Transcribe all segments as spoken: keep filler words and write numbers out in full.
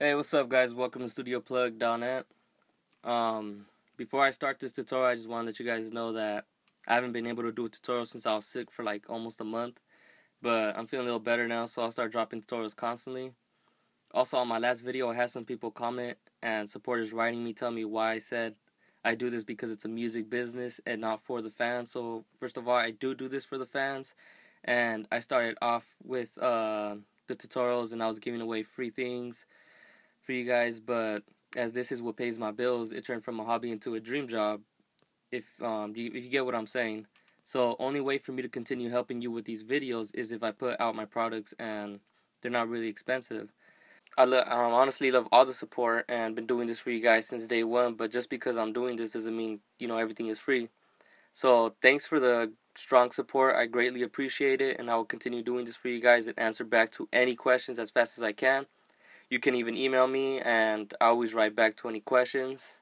Hey, what's up, guys? Welcome to Studio Plug dot net. Um, before I start this tutorial, I just want to let you guys know that I haven't been able to do a tutorial since I was sick for like almost a month. But I'm feeling a little better now, so I'll start dropping tutorials constantly. Also, on my last video, I had some people comment and supporters writing me, telling me why I said I do this because it's a music business and not for the fans. So, first of all, I do do this for the fans. And I started off with uh, the tutorials, and I was giving away free things for you guys, but as this is what pays my bills, it turned from a hobby into a dream job, if um you, if you get what I'm saying. So only way for me to continue helping you with these videos is if I put out my products, and they're not really expensive. I lo I honestly love all the support and been doing this for you guys since day one, but just because I'm doing this doesn't mean, you know, everything is free. So thanks for the strong support. I greatly appreciate it, and I will continue doing this for you guys and answer back to any questions as fast as I can. You can even email me, and I always write back to any questions.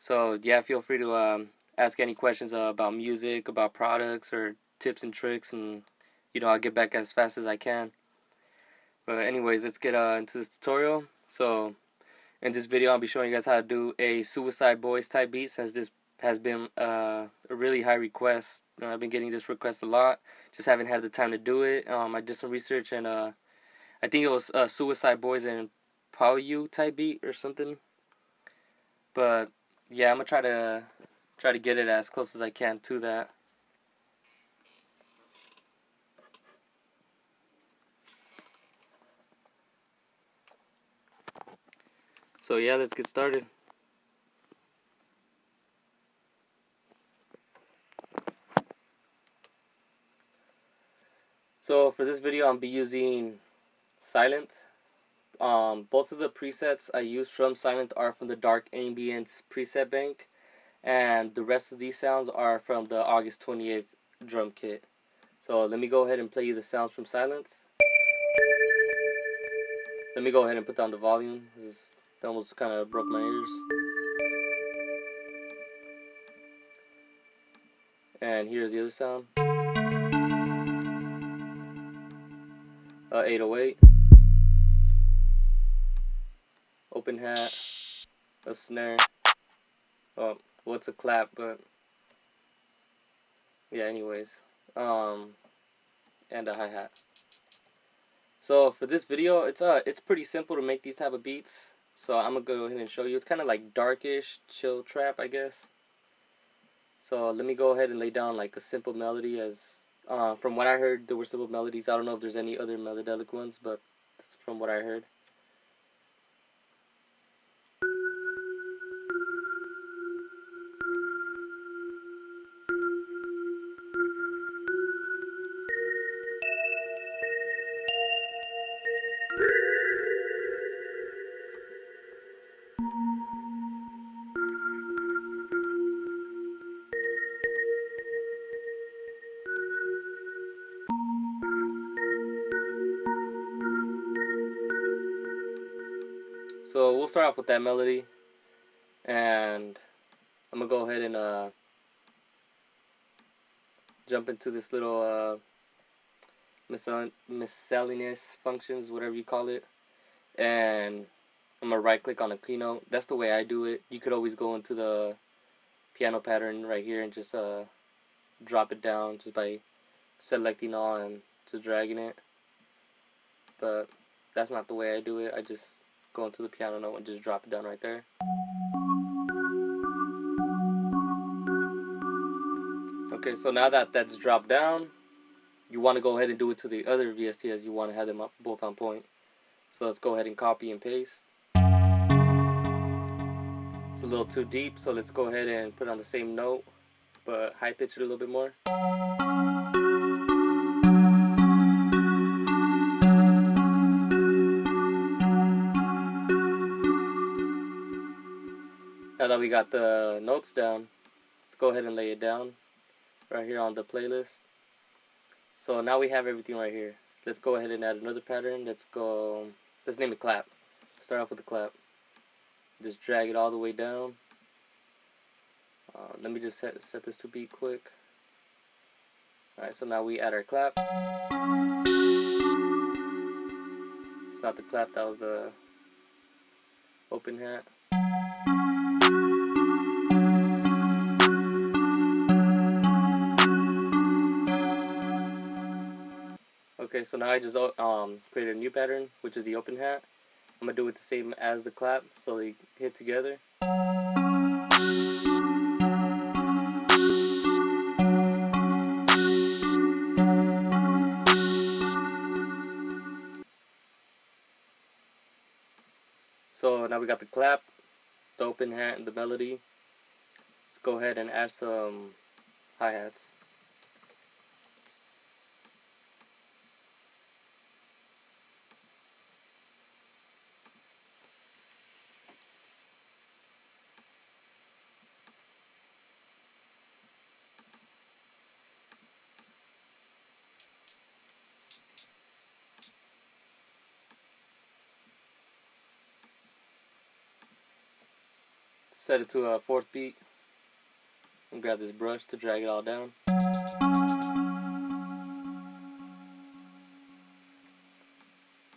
So, yeah, feel free to um, ask any questions uh, about music, about products, or tips and tricks, and, you know, I'll get back as fast as I can. But anyways, let's get uh, into this tutorial. So, in this video, I'll be showing you guys how to do a Suicide Boys type beat, since this has been uh, a really high request. You know, I've been getting this request a lot. Just haven't had the time to do it. Um, I did some research, and uh, I think it was uh, Suicide Boys and Pouya type beat or something. But yeah, I'm gonna try to try to get it as close as I can to that. So yeah, let's get started. So for this video, I'll be using Sylenth. Um, both of the presets I use from Sylenth are from the Dark Ambience preset bank, and the rest of these sounds are from the August twenty-eighth drum kit. So let me go ahead and play you the sounds from Sylenth. Let me go ahead and put down the volume. This is, that almost kind of broke my ears. And here's the other sound. Uh, eight oh eight. Open hat, a snare, oh, well, it's a clap, but yeah, anyways, um, and a hi-hat. So for this video, it's uh, it's pretty simple to make these type of beats, so I'm gonna go ahead and show you. It's kind of like darkish, chill trap, I guess. So let me go ahead and lay down like a simple melody, as, uh, from what I heard, there were simple melodies. I don't know if there's any other melodelic ones, but that's from what I heard. So we'll start off with that melody, and I'm gonna go ahead and uh, jump into this little uh, miscell miscellaneous functions, whatever you call it, and I'm gonna right click on a keynote. That's the way I do it. You could always go into the piano pattern right here and just uh, drop it down just by selecting all and just dragging it, but that's not the way I do it. I just go into the piano note and just drop it down right there. Okay, so now that that's dropped down, you want to go ahead and do it to the other V S T, as you want to have them up, both on point. So let's go ahead and copy and paste. It's a little too deep, so let's go ahead and put on the same note, but high pitch it a little bit more. Now that we got the notes down, let's go ahead and lay it down right here on the playlist. So now we have everything right here. Let's go ahead and add another pattern. Let's go, let's name it clap. Start off with the clap. Just drag it all the way down. Uh, let me just set, set this to beat quick. Alright, so now we add our clap. It's not the clap, that was the open hat. Okay, so now I just um, created a new pattern, which is the open hat. I'm going to do it the same as the clap, so they hit together. So now we got the clap, the open hat, and the melody. Let's go ahead and add some hi-hats. Set it to a fourth beat and grab this brush to drag it all down.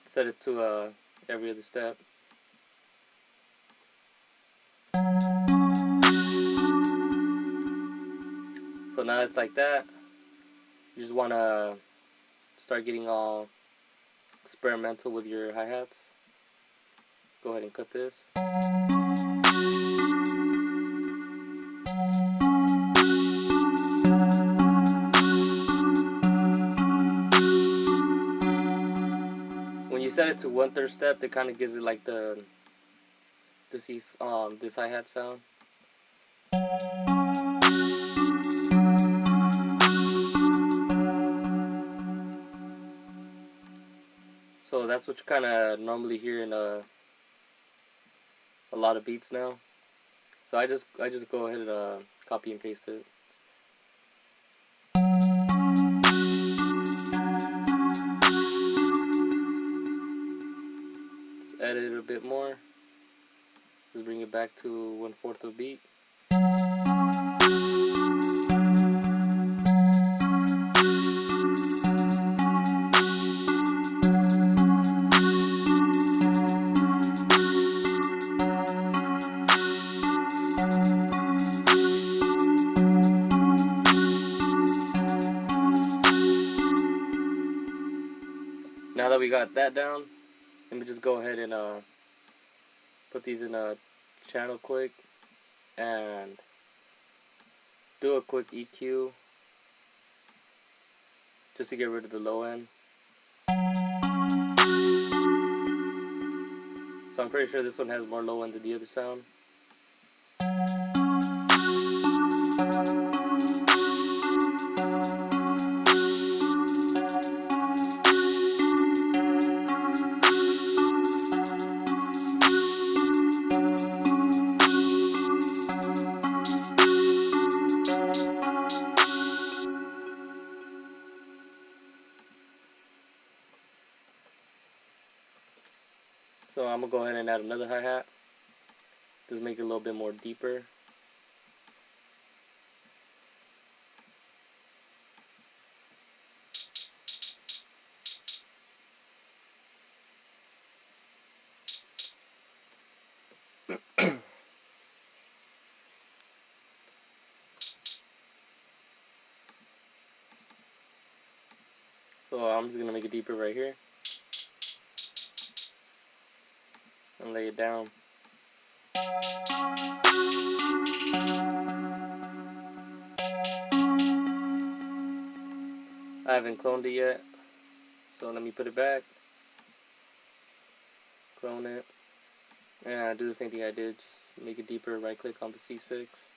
Set it to uh, every other step. So now it's like that. You just want to start getting all experimental with your hi-hats. Go ahead and cut this. Set it to one third step. That kind of gives it like the to see um this hi hat sound. So that's what you kind of normally hear in a a lot of beats now. So I just I just go ahead and uh, copy and paste it. Edit it a bit more. Just bring it back to one fourth of a beat. Now that we got that down, let me just go ahead and uh, put these in a channel quick and do a quick E Q just to get rid of the low end. So I'm pretty sure this one has more low end than the other sound. So I'm going to go ahead and add another hi-hat, just make it a little bit more deeper. So I'm just going to make it deeper right here. And lay it down. I haven't cloned it yet, so let me put it back, clone it, and I do the same thing I did, just make it deeper, right click on the C six,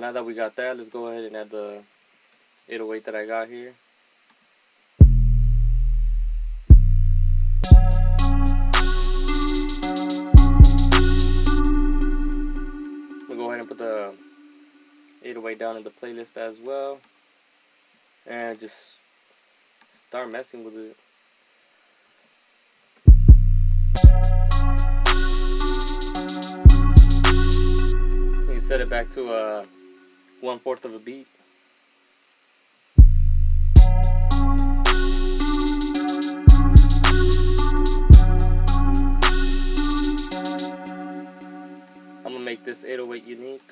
now that we got that, let's go ahead and add the eight oh eight that I got here. We'll go ahead and put the eight oh eight down in the playlist as well, and just start messing with it. We set it back to uh, one fourth of a beat. I'm gonna make this eight oh eight unique.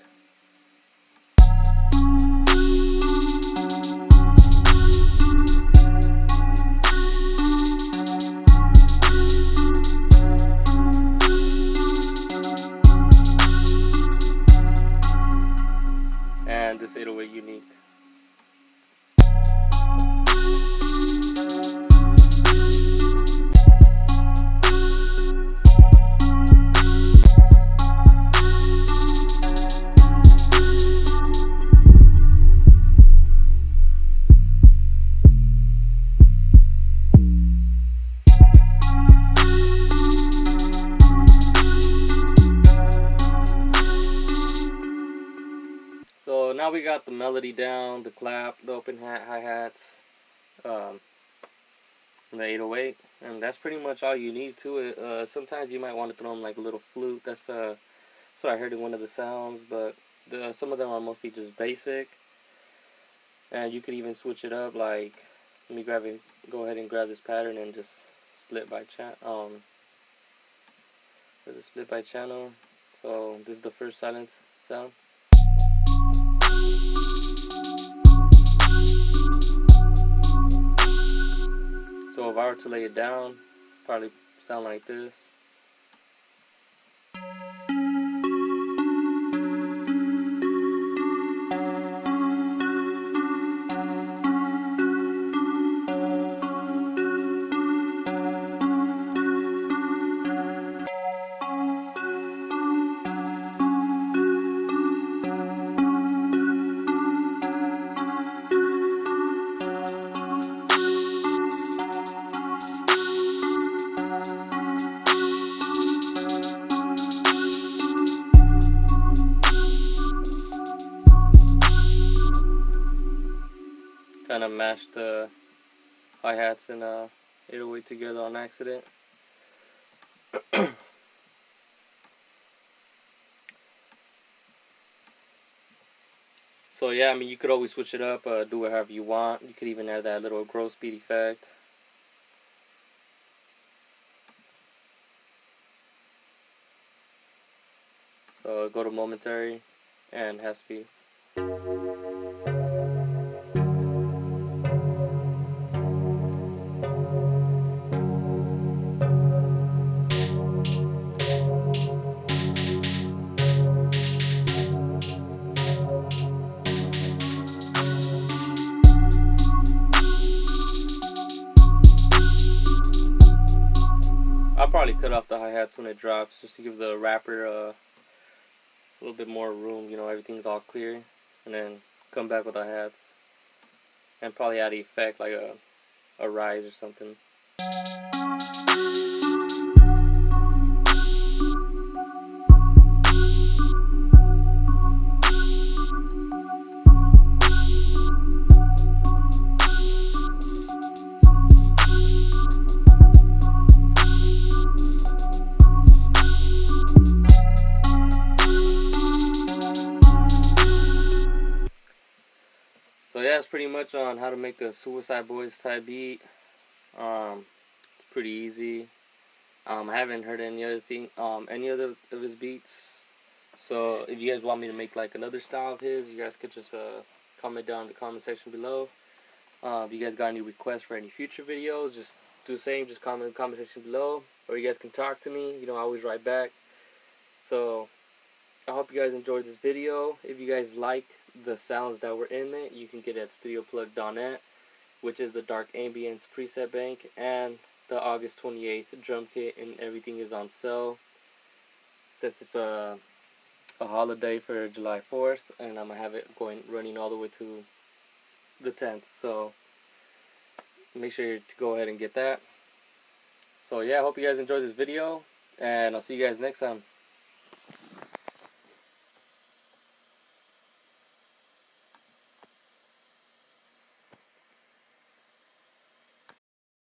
eight oh eight unique. Now we got the melody down, the clap, the open hat, hi-hats, um, the eight oh eight, and that's pretty much all you need to it. Uh, sometimes you might want to throw in like a little flute. That's uh, so I heard in one of the sounds, but the, some of them are mostly just basic, and you could even switch it up. Like, let me grab it, go ahead and grab this pattern and just split by channel. Um, there's a split by channel. So this is the first Sylenth sound. So if I were to lay it down, probably sound like this. Kind of mashed the hi-hats and uh, eight oh eight together on accident. So yeah, I mean, you could always switch it up, uh, do it however you want. You could even add that little gross beat effect. So go to momentary and half speed. Cut off the hi-hats when it drops, just to give the rapper uh, a little bit more room, you know, everything's all clear, and then come back with the hi-hats, and probably add an effect, like a, a rise or something. So yeah, that's pretty much on how to make a Suicide Boys type beat. Um, it's pretty easy. Um, I haven't heard any other thing, um, any other of his beats. So if you guys want me to make like another style of his, you guys could just uh, comment down in the comment section below. Uh, if you guys got any requests for any future videos, just do the same. Just comment in the comment section below, or you guys can talk to me. You know, I always write back. So I hope you guys enjoyed this video. If you guys like the sounds that were in it, you can get it at Studio Plug dot net, which is the Dark Ambience preset bank, and the August twenty-eighth drum kit, and everything is on sale. Since it's a a holiday for July fourth, and I'm gonna have it going running all the way to the tenth, so make sure to go ahead and get that. So yeah, I hope you guys enjoyed this video, and I'll see you guys next time.